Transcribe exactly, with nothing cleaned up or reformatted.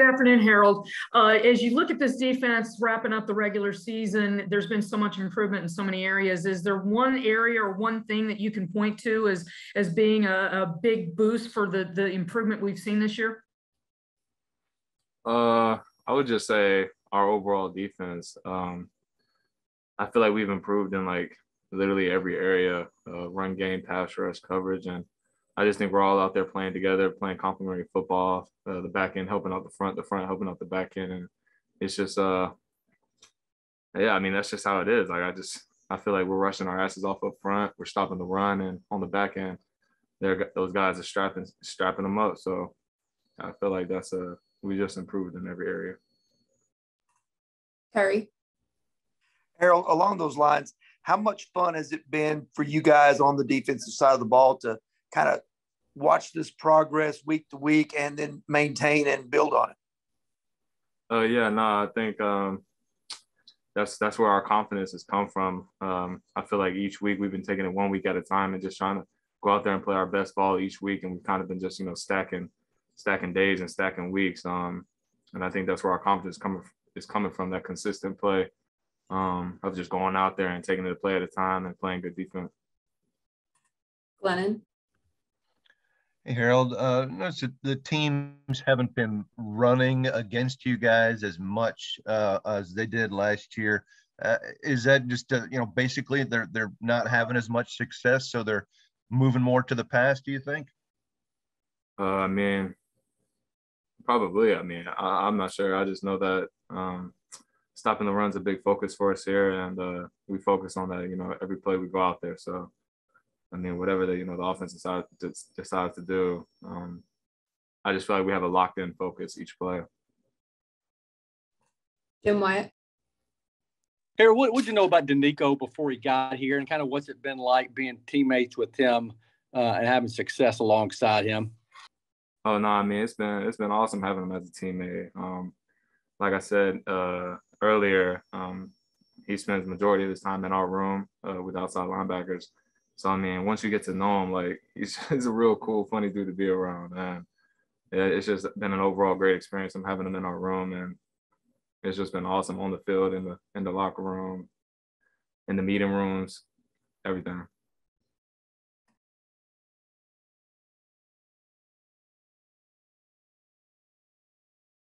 Good afternoon, Harold. Uh, as you look at this defense wrapping up the regular season, there's been so much improvement in so many areas. Is there one area or one thing that you can point to as, as being a, a big boost for the, the improvement we've seen this year? Uh, I would just say our overall defense. Um, I feel like we've improved in like literally every area, uh, run game, pass rush, coverage, and I just think we're all out there playing together, playing complementary football, uh, the back end helping out the front, the front helping out the back end. And it's just, uh, yeah, I mean, that's just how it is. Like, I just, I feel like we're rushing our asses off up front. We're stopping the run, and on the back end, there those guys are strapping, strapping them up. So I feel like that's a, we just improved in every area. Terry. Harold, along those lines, how much fun has it been for you guys on the defensive side of the ball to kind of watch this progress week to week and then maintain and build on it? Oh, uh, yeah, no, I think um, that's that's where our confidence has come from. Um, I feel like each week we've been taking it one week at a time and just trying to go out there and play our best ball each week. And we've kind of been just, you know, stacking, stacking days and stacking weeks. Um, and I think that's where our confidence coming is coming from, that consistent play um, of just going out there and taking it a play at a time and playing good defense. Glennon. Hey, Harold, uh, notice that the teams haven't been running against you guys as much uh, as they did last year. Uh, is that just, uh, you know, basically they're, they're not having as much success, so they're moving more to the pass, do you think? Uh, I mean, probably. I mean, I, I'm not sure. I just know that um, stopping the run's a big focus for us here, and uh, we focus on that, you know, every play we go out there, so. I mean, whatever the, you know, the offense decides to, decides to do, um, I just feel like we have a locked-in focus each play. Jim, Wyatt. Harold, what would you know about Danico before he got here, and kind of what's it been like being teammates with him uh, and having success alongside him? Oh no, I mean it's been it's been awesome having him as a teammate. Um, like I said uh, earlier, um, he spends the majority of his time in our room uh, with outside linebackers. So, I mean, once you get to know him, like, he's, he's a real cool, funny dude to be around. And it's just been an overall great experience. I'm having him in our room, and it's just been awesome on the field, in the, in the locker room, in the meeting rooms, everything.